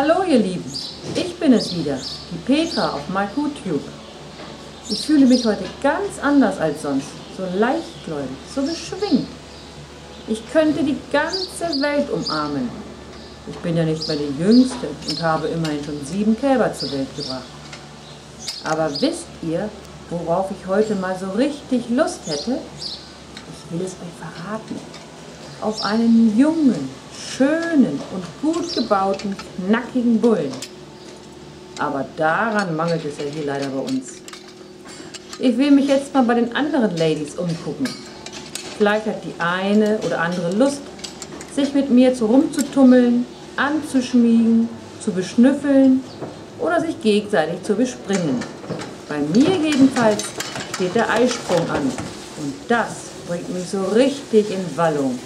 Hallo ihr Lieben, ich bin es wieder, die Petra auf MyKuhTube. Ich fühle mich heute ganz anders als sonst, so leichtgläubig, so beschwingt. Ich könnte die ganze Welt umarmen. Ich bin ja nicht mehr die Jüngste und habe immerhin schon 7 Kälber zur Welt gebracht. Aber wisst ihr, worauf ich heute mal so richtig Lust hätte? Ich will es euch verraten. Auf einen jungen, schönen und gut gebauten, knackigen Bullen. Aber daran mangelt es ja hier leider bei uns. Ich will mich jetzt mal bei den anderen Ladies umgucken. Vielleicht hat die eine oder andere Lust, sich mit mir rumzutummeln, anzuschmiegen, zu beschnüffeln oder sich gegenseitig zu bespringen. Bei mir jedenfalls steht der Eisprung an und das bringt mich so richtig in Wallung.